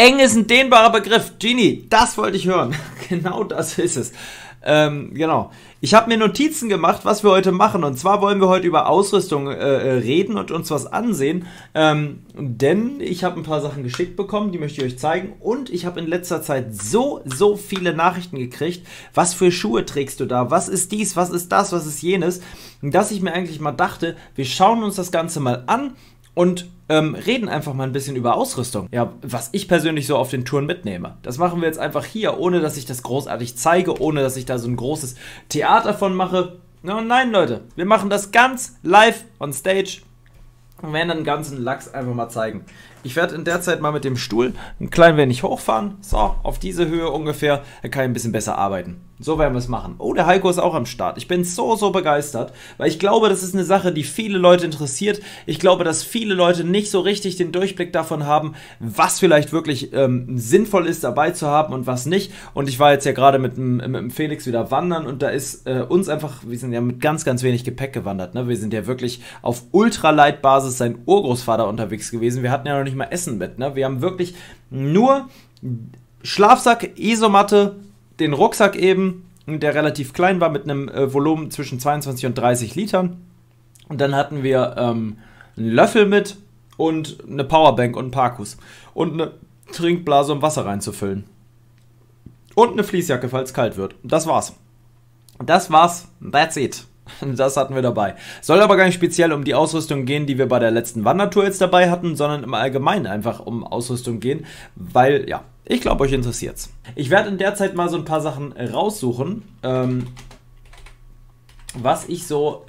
Eng ist ein dehnbarer Begriff. Genie, das wollte ich hören. Genau das ist es. Genau. Ich habe mir Notizen gemacht, was wir heute machen. Und zwar wollen wir heute über Ausrüstung reden und uns was ansehen. Denn ich habe ein paar Sachen geschickt bekommen, die möchte ich euch zeigen. Und ich habe in letzter Zeit so viele Nachrichten gekriegt. Was für Schuhe trägst du da? Was ist dies? Was ist das? Was ist jenes? Dass ich mir eigentlich mal dachte, wir schauen uns das Ganze mal an und reden einfach mal ein bisschen über Ausrüstung. Ja, was ich persönlich so auf den Touren mitnehme. Das machen wir jetzt einfach hier, ohne dass ich das großartig zeige, ohne dass ich da so ein großes Theater von mache. No, nein, Leute, wir machen das ganz live on stage und werden den ganzen Lachs einfach mal zeigen. Ich werde in der Zeit mal mit dem Stuhl ein klein wenig hochfahren. So, auf diese Höhe ungefähr. Da kann ich ein bisschen besser arbeiten. So werden wir es machen. Oh, der Heiko ist auch am Start. Ich bin so begeistert, weil ich glaube, das ist eine Sache, die viele Leute interessiert. Ich glaube, dass viele Leute nicht so richtig den Durchblick davon haben, was vielleicht wirklich sinnvoll ist, dabei zu haben und was nicht. Und ich war jetzt ja gerade mit dem Felix wieder wandern und da ist uns einfach, wir sind ja mit ganz wenig Gepäck gewandert, ne? Wir sind ja wirklich auf Ultralight-Basis sein Urgroßvater unterwegs gewesen. Wir hatten ja noch nicht mal Essen mit, ne? Wir haben wirklich nur Schlafsack, Isomatte, den Rucksack eben, der relativ klein war, mit einem Volumen zwischen 22 und 30 Litern. Und dann hatten wir einen Löffel mit und eine Powerbank und ein paar Akkus. Und eine Trinkblase, um Wasser reinzufüllen. Und eine Fließjacke, falls es kalt wird. Das war's. Das war's. That's it. Das hatten wir dabei. Soll aber gar nicht speziell um die Ausrüstung gehen, die wir bei der letzten Wandertour jetzt dabei hatten, sondern im Allgemeinen einfach um Ausrüstung gehen, weil, ja, ich glaube, euch interessiert's. Ich werde in der Zeit mal so ein paar Sachen raussuchen, was ich so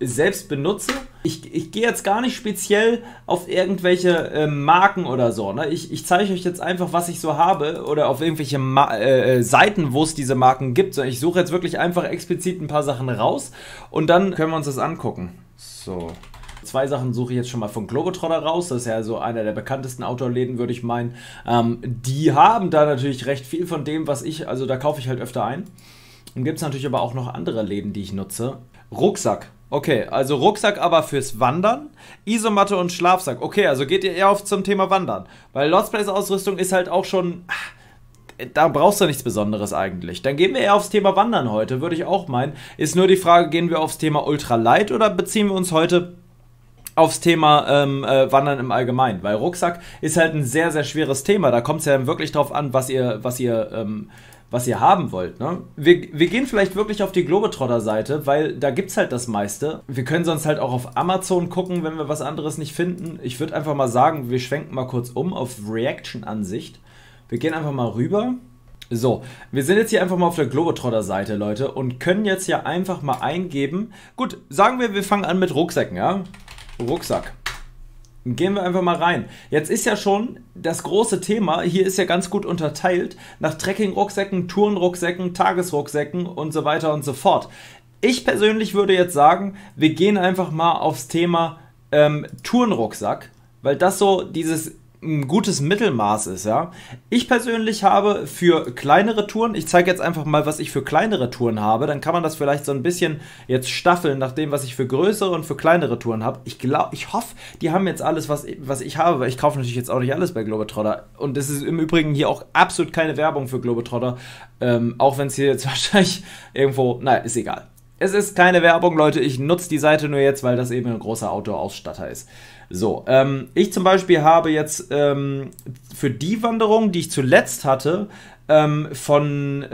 selbst benutze. Ich gehe jetzt gar nicht speziell auf irgendwelche Marken oder so, ne? Ich zeige euch jetzt einfach, was ich so habe oder auf irgendwelche Seiten, wo es diese Marken gibt. Ich suche jetzt wirklich einfach explizit ein paar Sachen raus und dann können wir uns das angucken. So, zwei Sachen suche ich jetzt schon mal von Globetrotter raus. Das ist ja so einer der bekanntesten Outdoor-Läden, würde ich meinen. Die haben da natürlich recht viel von dem, was ich, also da kaufe ich halt öfter ein. Dann gibt es natürlich aber auch noch andere Läden, die ich nutze. Rucksack. Okay, also Rucksack aber fürs Wandern, Isomatte und Schlafsack. Okay, also geht ihr eher auf zum Thema Wandern. Weil Lost Place Ausrüstung ist halt auch schon... Da brauchst du nichts Besonderes eigentlich. Dann gehen wir eher aufs Thema Wandern heute, würde ich auch meinen. Ist nur die Frage, gehen wir aufs Thema Ultralight oder beziehen wir uns heute aufs Thema Wandern im Allgemeinen? Weil Rucksack ist halt ein sehr schweres Thema. Da kommt es ja wirklich drauf an, was ihr haben wollt, ne? Wir gehen vielleicht wirklich auf die Globetrotter-Seite, weil da gibt's halt das meiste. Wir können sonst halt auch auf Amazon gucken, wenn wir was anderes nicht finden. Ich würde einfach mal sagen, wir schwenken mal kurz um auf Reaction-Ansicht. Wir gehen einfach mal rüber. So, wir sind jetzt hier einfach mal auf der Globetrotter-Seite, Leute, und können jetzt hier einfach mal eingeben. Gut, sagen wir, wir fangen an mit Rucksäcken, ja? Rucksack. Gehen wir einfach mal rein. Jetzt ist ja schon das große Thema, hier ist ja ganz gut unterteilt, nach Trekking-Rucksäcken, Touren-Rucksäcken, Tagesrucksäcken und so weiter und so fort. Ich persönlich würde jetzt sagen, wir gehen einfach mal aufs Thema Touren-Rucksack, weil das so dieses gutes Mittelmaß ist, ja. Ich persönlich habe für kleinere Touren, ich zeige jetzt einfach mal, was ich für kleinere Touren habe, dann kann man das vielleicht so ein bisschen jetzt staffeln, nach dem, was ich für größere und für kleinere Touren habe. Ich hoffe, die haben jetzt alles, was ich habe, weil ich kaufe natürlich jetzt auch nicht alles bei Globetrotter. Und es ist im Übrigen hier auch absolut keine Werbung für Globetrotter, auch wenn es hier jetzt wahrscheinlich irgendwo, naja, ist egal. Es ist keine Werbung, Leute, ich nutze die Seite nur jetzt, weil das eben ein großer Outdoor-Ausstatter ist. So, ich zum Beispiel habe jetzt für die Wanderung, die ich zuletzt hatte, von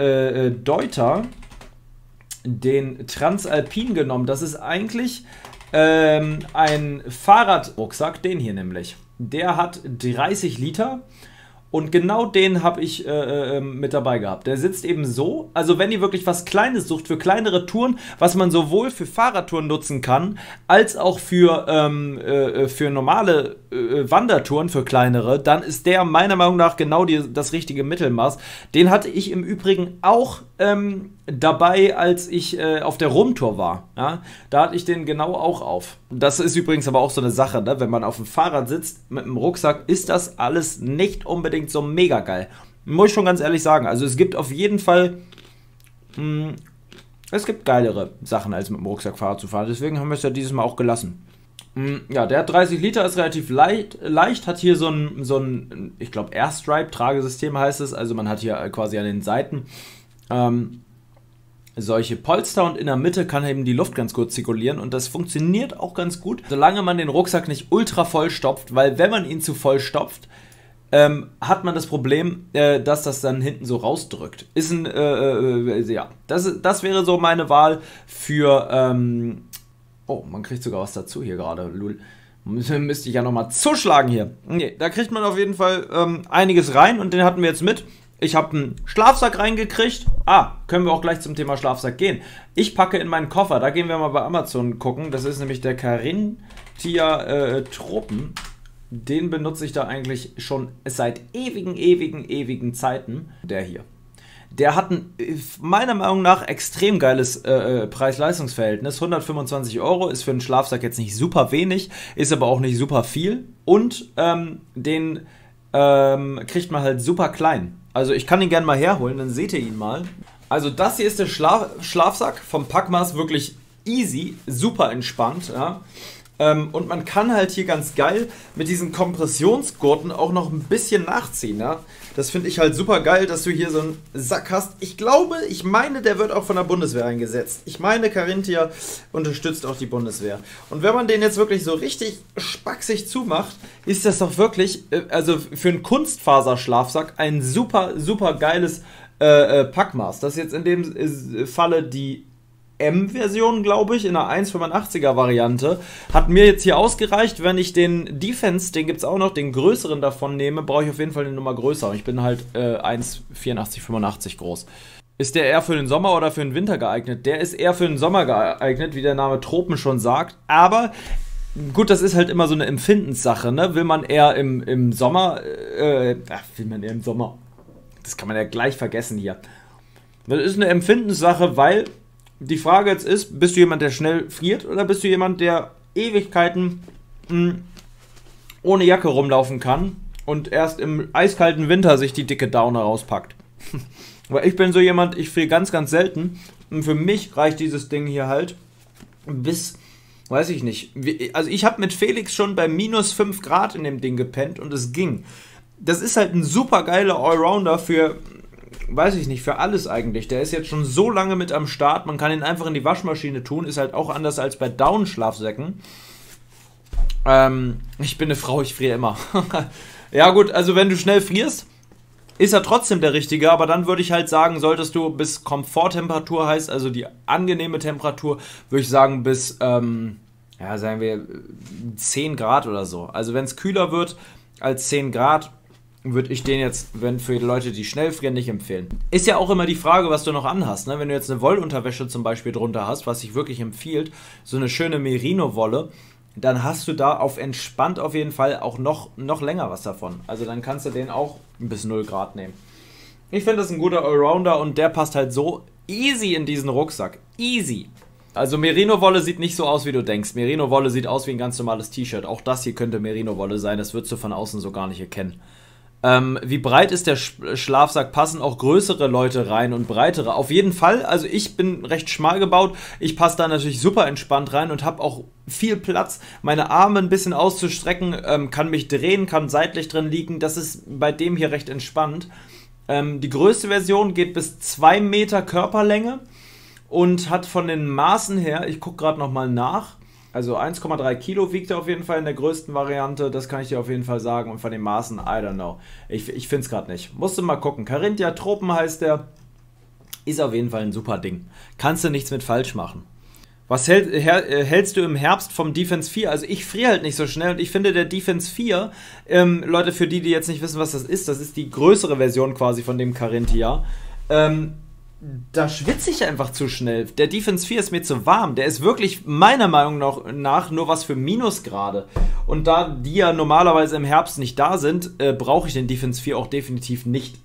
Deuter den Transalpin genommen. Das ist eigentlich ein Fahrradrucksack, den hier nämlich. Der hat 30 Liter. Und genau den habe ich mit dabei gehabt. Der sitzt eben so, also wenn ihr wirklich was Kleines sucht für kleinere Touren, was man sowohl für Fahrradtouren nutzen kann, als auch für normale Wandertouren, für kleinere, dann ist der meiner Meinung nach genau das richtige Mittelmaß. Den hatte ich im Übrigen auch dabei, als ich auf der Rumtour war. Ja? Da hatte ich den genau auch auf. Das ist übrigens aber auch so eine Sache, ne? Wenn man auf dem Fahrrad sitzt mit einem Rucksack, ist das alles nicht unbedingt so mega geil. Muss ich schon ganz ehrlich sagen. Also es gibt auf jeden Fall, es gibt geilere Sachen, als mit dem Rucksack Fahrrad zu fahren. Deswegen haben wir es ja dieses Mal auch gelassen. Ja, der hat 30 Liter, ist relativ leicht, hat hier so ein ich glaube, Airstripe-Tragesystem heißt es. Also man hat hier quasi an den Seiten solche Polster und in der Mitte kann eben die Luft ganz gut zirkulieren und das funktioniert auch ganz gut, solange man den Rucksack nicht ultra voll stopft, weil wenn man ihn zu voll stopft, hat man das Problem, dass das dann hinten so rausdrückt. Ist ein, ja, das wäre so meine Wahl für, oh, man kriegt sogar was dazu hier gerade, lul. Müsste ich ja nochmal zuschlagen hier. Nee, da kriegt man auf jeden Fall einiges rein und den hatten wir jetzt mit. Ich habe einen Schlafsack reingekriegt. Ah, können wir auch gleich zum Thema Schlafsack gehen. Ich packe in meinen Koffer, da gehen wir mal bei Amazon gucken. Das ist nämlich der Carinthia Tropen. Den benutze ich da eigentlich schon seit ewigen Zeiten. Der hier. Der hat ein, meiner Meinung nach, extrem geiles Preis-Leistungs-Verhältnis. 125 Euro ist für einen Schlafsack jetzt nicht super wenig, ist aber auch nicht super viel. Und den kriegt man halt super klein. Also ich kann ihn gerne mal herholen, dann seht ihr ihn mal. Also das hier ist der Schlafsack vom Packmaß, wirklich easy, super entspannt, ja. Und man kann halt hier ganz geil mit diesen Kompressionsgurten auch noch ein bisschen nachziehen. Ja? Das finde ich halt super geil, dass du hier so einen Sack hast. Ich glaube, ich meine, der wird auch von der Bundeswehr eingesetzt. Ich meine, Carinthia unterstützt auch die Bundeswehr. Und wenn man den jetzt wirklich so richtig spacksig zumacht, ist das doch wirklich, also für einen Kunstfaserschlafsack, ein super geiles Packmaß. Das ist jetzt in dem Falle die M-Version, glaube ich, in der 1,85er-Variante. Hat mir jetzt hier ausgereicht, wenn ich den Defense, den gibt es auch noch, den größeren davon nehme, brauche ich auf jeden Fall eine Nummer größer. Ich bin halt 1,84, 85 groß. Ist der eher für den Sommer oder für den Winter geeignet? Der ist eher für den Sommer geeignet, wie der Name Tropen schon sagt, aber gut, das ist halt immer so eine Empfindenssache, ne? Will man eher im Sommer, will man eher im Sommer, das kann man ja gleich vergessen hier. Das ist eine Empfindenssache, weil die Frage jetzt ist, bist du jemand, der schnell friert oder bist du jemand, der Ewigkeiten ohne Jacke rumlaufen kann und erst im eiskalten Winter sich die dicke Daune rauspackt? Weil ich bin so jemand, ich friere ganz selten und für mich reicht dieses Ding hier halt bis, weiß ich nicht, also ich habe mit Felix schon bei -5 Grad in dem Ding gepennt und es ging. Das ist halt ein super geiler Allrounder für, weiß ich nicht, für alles eigentlich. Der ist jetzt schon so lange mit am Start. Man kann ihn einfach in die Waschmaschine tun. Ist halt auch anders als bei Down-Schlafsäcken. Ich bin eine Frau, ich friere immer. Ja gut, also wenn du schnell frierst, ist er trotzdem der richtige. Aber dann würde ich halt sagen, solltest du bis Komforttemperatur, heißt also die angenehme Temperatur, würde ich sagen bis, ja sagen wir 10 Grad oder so. Also wenn es kühler wird als 10 Grad, würde ich den jetzt, wenn für die Leute, die schnell frieren, nicht empfehlen. Ist ja auch immer die Frage, was du noch anhast, ne? Wenn du jetzt eine Wollunterwäsche zum Beispiel drunter hast, was sich wirklich empfiehlt, so eine schöne Merino-Wolle, dann hast du da auf entspannt auf jeden Fall auch noch länger was davon. Also dann kannst du den auch bis 0 Grad nehmen. Ich finde das ein guter Allrounder und der passt halt so easy in diesen Rucksack. Easy. Also Merino-Wolle sieht nicht so aus, wie du denkst. Merino-Wolle sieht aus wie ein ganz normales T-Shirt. Auch das hier könnte Merino-Wolle sein, das würdest du von außen so gar nicht erkennen. Wie breit ist der Schlafsack? Passen auch größere Leute rein und breitere? Auf jeden Fall, also ich bin recht schmal gebaut, ich passe da natürlich super entspannt rein und habe auch viel Platz, meine Arme ein bisschen auszustrecken, kann mich drehen, kann seitlich drin liegen, das ist bei dem hier recht entspannt. Die größte Version geht bis 2 Meter Körperlänge und hat von den Maßen her, ich gucke gerade nochmal nach, also 1,3 Kilo wiegt er auf jeden Fall in der größten Variante, das kann ich dir auf jeden Fall sagen. Und von den Maßen, I don't know. Ich finde es gerade nicht. Musst du mal gucken. Carinthia Tropen heißt der. Ist auf jeden Fall ein super Ding. Kannst du nichts mit falsch machen. Was hältst du im Herbst vom Defense 4? Also ich friere halt nicht so schnell und ich finde der Defense 4, Leute, für die jetzt nicht wissen, was das ist die größere Version quasi von dem Carinthia. Da schwitze ich einfach zu schnell. Der Defense 4 ist mir zu warm. Der ist wirklich meiner Meinung nach nur was für Minusgrade. Und da die ja normalerweise im Herbst nicht da sind, brauche ich den Defense 4 auch definitiv nicht.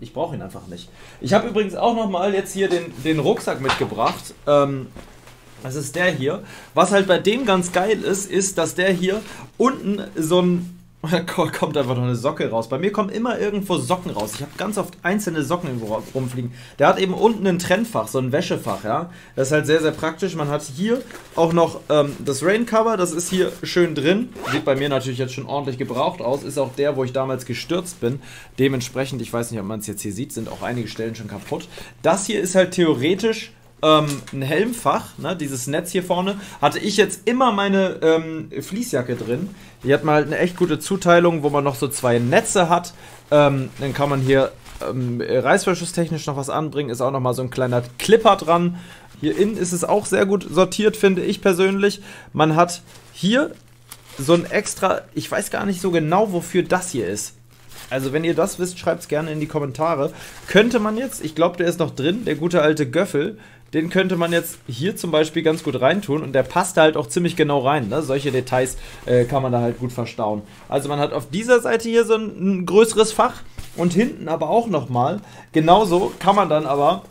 Ich brauche ihn einfach nicht. Ich habe übrigens auch nochmal jetzt hier den Rucksack mitgebracht. Das ist der hier. Was halt bei dem ganz geil ist, ist, dass der hier unten so ein Und dann kommt einfach noch eine Socke raus. Bei mir kommen immer irgendwo Socken raus. Ich habe ganz oft einzelne Socken irgendwo rumfliegen. Der hat eben unten ein Trennfach, so ein Wäschefach, ja. Das ist halt sehr, sehr praktisch. Man hat hier auch noch das Raincover. Das ist hier schön drin. Sieht bei mir natürlich jetzt schon ordentlich gebraucht aus. Ist auch der, wo ich damals gestürzt bin. Dementsprechend, ich weiß nicht, ob man es jetzt hier sieht, sind auch einige Stellen schon kaputt. Das hier ist halt theoretisch... ein Helmfach, ne, dieses Netz hier vorne, hatte ich jetzt immer meine Fließjacke drin. Hier hat man halt eine echt gute Zuteilung, wo man noch so zwei Netze hat. Dann kann man hier reißverschlusstechnisch noch was anbringen. Ist auch nochmal so ein kleiner Clipper dran. Hier innen ist es auch sehr gut sortiert, finde ich persönlich. Man hat hier so ein extra, ich weiß gar nicht so genau, wofür das hier ist. Also wenn ihr das wisst, schreibt es gerne in die Kommentare. Könnte man jetzt, ich glaube, der ist noch drin, der gute alte Göffel, den könnte man jetzt hier zum Beispiel ganz gut reintun und der passt da halt auch ziemlich genau rein. Ne? Solche Details kann man da halt gut verstauen. Also man hat auf dieser Seite hier so ein größeres Fach und hinten aber auch nochmal. Genauso kann man dann aber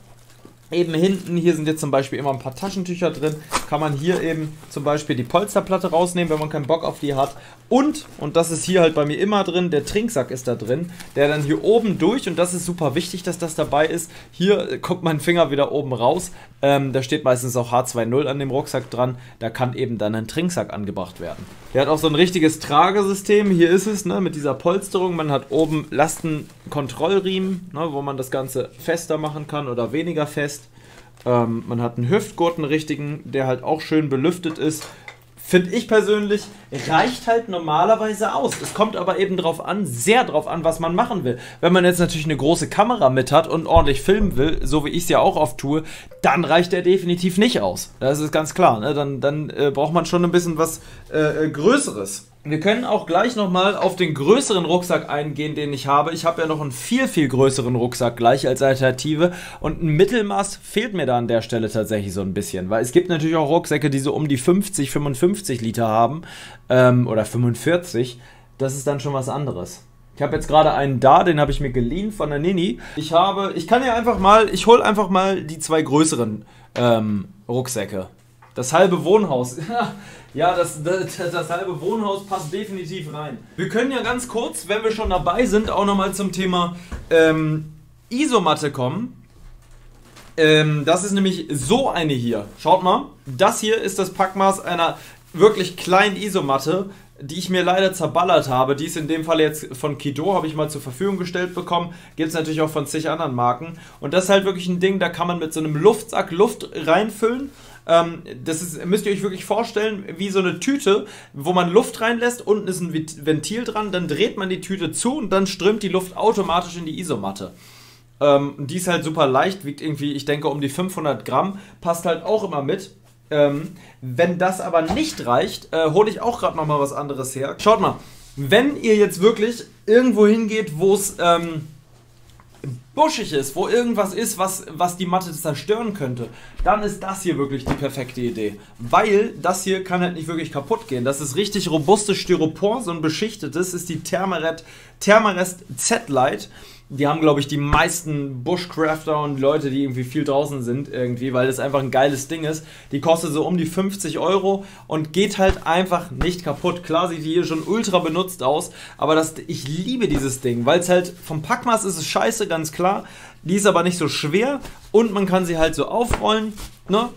eben hinten, hier sind jetzt zum Beispiel immer ein paar Taschentücher drin, kann man hier eben zum Beispiel die Polsterplatte rausnehmen, wenn man keinen Bock auf die hat. Und das ist hier halt bei mir immer drin, der Trinksack ist da drin, der dann hier oben durch, und das ist super wichtig, dass das dabei ist, hier kommt mein Finger wieder oben raus, da steht meistens auch H20 an dem Rucksack dran, da kann eben dann ein Trinksack angebracht werden. Der hat auch so ein richtiges Tragesystem, hier ist es, ne, mit dieser Polsterung, man hat oben Lastenkontrollriemen, ne, wo man das Ganze fester machen kann oder weniger fest. Man hat einen Hüftgurt, einen richtigen, der halt auch schön belüftet ist. Finde ich persönlich, reicht halt normalerweise aus. Es kommt aber eben drauf an, sehr drauf an, was man machen will. Wenn man jetzt natürlich eine große Kamera mit hat und ordentlich filmen will, so wie ich es ja auch oft tue, dann reicht der definitiv nicht aus. Das ist ganz klar, ne? Dann braucht man schon ein bisschen was Größeres. Wir können auch gleich nochmal auf den größeren Rucksack eingehen, den ich habe. Ich habe ja noch einen viel, viel größeren Rucksack gleich als Alternative und ein Mittelmaß fehlt mir da an der Stelle tatsächlich so ein bisschen, weil es gibt natürlich auch Rucksäcke, die so um die 50, 55 Liter haben oder 45, das ist dann schon was anderes. Ich habe jetzt gerade einen da, den habe ich mir geliehen von der Nini. Ich hole einfach mal die zwei größeren Rucksäcke. Das halbe Wohnhaus. Ja, das halbe Wohnhaus passt definitiv rein. Wir können ja ganz kurz, wenn wir schon dabei sind, auch nochmal zum Thema Isomatte kommen. Das ist nämlich so eine hier. Schaut mal, das hier ist das Packmaß einer wirklich kleinen Isomatte, die ich mir leider zerballert habe. Die ist in dem Fall jetzt von Kido, habe ich mal zur Verfügung gestellt bekommen. Gibt es natürlich auch von zig anderen Marken. Und das ist halt wirklich ein Ding, da kann man mit so einem Luftsack Luft reinfüllen. Das ist, müsst ihr euch wirklich vorstellen, wie so eine Tüte, wo man Luft reinlässt, unten ist ein Ventil dran, dann dreht man die Tüte zu und dann strömt die Luft automatisch in die Isomatte. Die ist halt super leicht, wiegt irgendwie, ich denke, um die 500 Gramm, passt halt auch immer mit. Wenn das aber nicht reicht, hole ich auch gerade nochmal was anderes her. Schaut mal, wenn ihr jetzt wirklich irgendwo hingeht, wo es... buschig ist, wo irgendwas ist, was die Matte zerstören könnte, dann ist das hier wirklich die perfekte Idee. Weil das hier kann halt nicht wirklich kaputt gehen. Das ist richtig robustes Styropor, so ein beschichtetes, ist die Thermarest Z-Lite. Die haben, glaube ich, die meisten Bushcrafter und Leute, die irgendwie viel draußen sind, irgendwie, weil das einfach ein geiles Ding ist. Die kostet so um die 50 € und geht halt einfach nicht kaputt. Klar sieht die hier schon ultra benutzt aus, aber ich liebe dieses Ding, weil es halt vom Packmaß ist es scheiße, ganz klar. Die ist aber nicht so schwer und man kann sie halt so aufrollen, ne?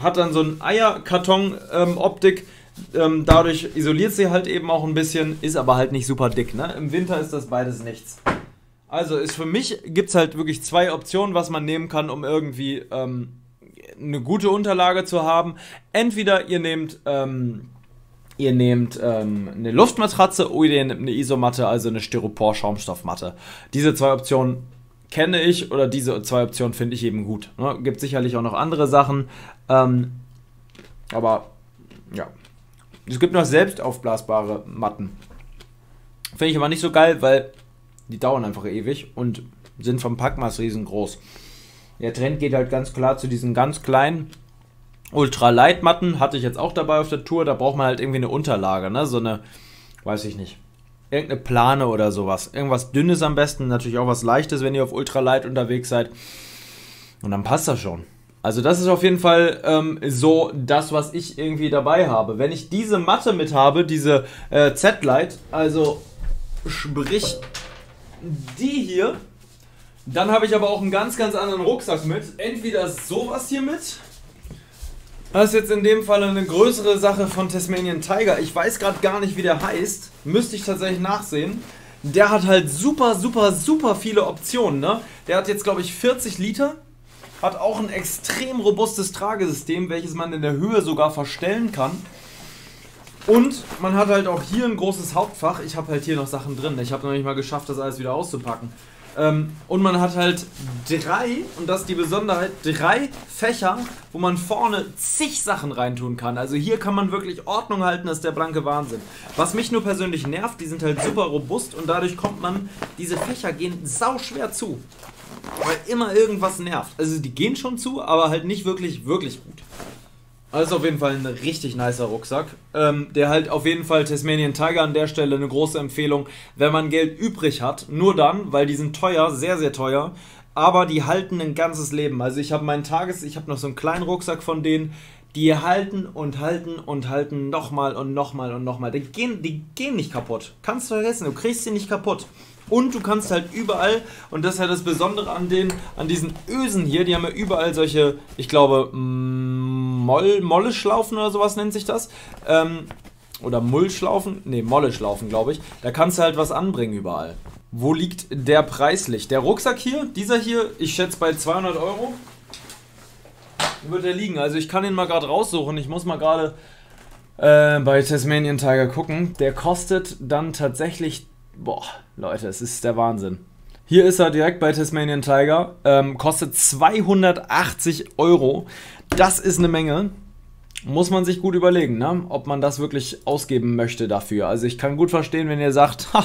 Hat dann so einen Eierkarton-Optik. Dadurch isoliert sie halt eben auch ein bisschen, ist aber halt nicht super dick, ne? Im Winter ist das beides nichts. Also für mich gibt es halt wirklich zwei Optionen, was man nehmen kann, um irgendwie eine gute Unterlage zu haben. Entweder ihr nehmt eine Luftmatratze oder ihr nehmt eine Isomatte, also eine Styropor-Schaumstoffmatte. Diese zwei Optionen kenne ich oder diese zwei Optionen finde ich eben gut. Ne? Gibt sicherlich auch noch andere Sachen, aber ja. Es gibt noch selbst aufblasbare Matten. Finde ich aber nicht so geil, weil... die dauern einfach ewig und sind vom Packmaß riesengroß. Der Trend geht halt ganz klar zu diesen ganz kleinen Ultralight-Matten. Hatte ich jetzt auch dabei auf der Tour. Da braucht man halt irgendwie eine Unterlage, ne? So eine, weiß ich nicht, irgendeine Plane oder sowas. Irgendwas Dünnes am besten, natürlich auch was Leichtes, wenn ihr auf Ultralight unterwegs seid. Und dann passt das schon. Also das ist auf jeden Fall so das, was ich irgendwie dabei habe. Wenn ich diese Matte mit habe, diese Z-Lite, also sprich die hier, dann habe ich aber auch einen ganz, ganz anderen Rucksack mit. Entweder ist sowas hier mit. Das ist jetzt in dem Fall eine größere Sache von Tasmanian Tiger. Ich weiß gerade gar nicht, wie der heißt. Müsste ich tatsächlich nachsehen. Der hat halt super, super, super viele Optionen, ne? Der hat jetzt, glaube ich, 40 Liter. Hat auch ein extrem robustes Tragesystem, welches man in der Höhe sogar verstellen kann. Und man hat halt auch hier ein großes Hauptfach. Ich habe halt hier noch Sachen drin. Ich habe noch nicht mal geschafft, das alles wieder auszupacken. Und man hat halt drei, und das ist die Besonderheit, drei Fächer, wo man vorne zig Sachen reintun kann. Also hier kann man wirklich Ordnung halten, das ist der blanke Wahnsinn. Was mich nur persönlich nervt, die sind halt super robust und dadurch kommt man, diese Fächer gehen sauschwer zu. Weil immer irgendwas nervt. Also die gehen schon zu, aber halt nicht wirklich, wirklich gut. Das ist auf jeden Fall ein richtig nicer Rucksack, der halt auf jeden Fall Tasmanian Tiger an der Stelle eine große Empfehlung, wenn man Geld übrig hat, nur dann, weil die sind teuer, sehr, sehr teuer, aber die halten ein ganzes Leben. Also ich habe meinen ich habe noch so einen kleinen Rucksack von denen, die halten und halten und halten nochmal und nochmal und nochmal. Die gehen nicht kaputt, kannst du vergessen, du kriegst sie nicht kaputt. Und du kannst halt überall, und das ist halt das Besondere an diesen Ösen hier, die haben ja überall solche, ich glaube, Molleschlaufen oder sowas nennt sich das. Oder Mullschlaufen, ne, Molleschlaufen, glaube ich. Da kannst du halt was anbringen überall. Wo liegt der preislich? Der Rucksack hier, dieser hier, ich schätze bei 200 Euro, wird der liegen. Also ich kann ihn mal gerade raussuchen, ich muss mal gerade bei Tasmanian Tiger gucken. Der kostet dann tatsächlich... Boah, Leute, es ist der Wahnsinn. Hier ist er direkt bei Tasmanian Tiger. Kostet 280 Euro. Das ist eine Menge. Muss man sich gut überlegen, ne? Ob man das wirklich ausgeben möchte dafür. Also ich kann gut verstehen, wenn ihr sagt, ha,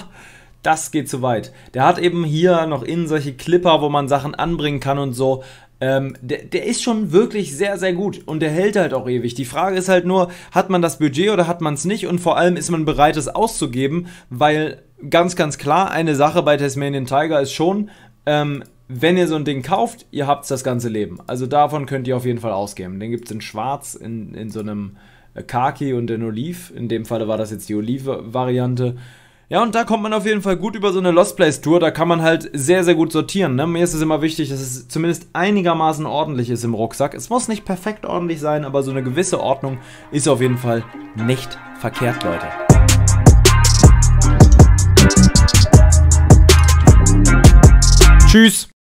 das geht zu weit. Der hat eben hier noch innen solche Clipper, wo man Sachen anbringen kann und so. Der ist schon wirklich sehr, sehr gut und der hält halt auch ewig. Die Frage ist halt nur, hat man das Budget oder hat man es nicht und vor allem ist man bereit, es auszugeben, weil ganz, ganz klar, eine Sache bei Tasmanian Tiger ist schon, wenn ihr so ein Ding kauft, ihr habt das ganze Leben. Also davon könnt ihr auf jeden Fall ausgeben. Den gibt es in schwarz, in so einem Khaki und in Oliv. In dem Falle war das jetzt die Oliv-Variante. Ja, und da kommt man auf jeden Fall gut über so eine Lost Place Tour, da kann man halt sehr, sehr gut sortieren, ne? Mir ist es immer wichtig, dass es zumindest einigermaßen ordentlich ist im Rucksack. Es muss nicht perfekt ordentlich sein, aber so eine gewisse Ordnung ist auf jeden Fall nicht verkehrt, Leute. Tschüss!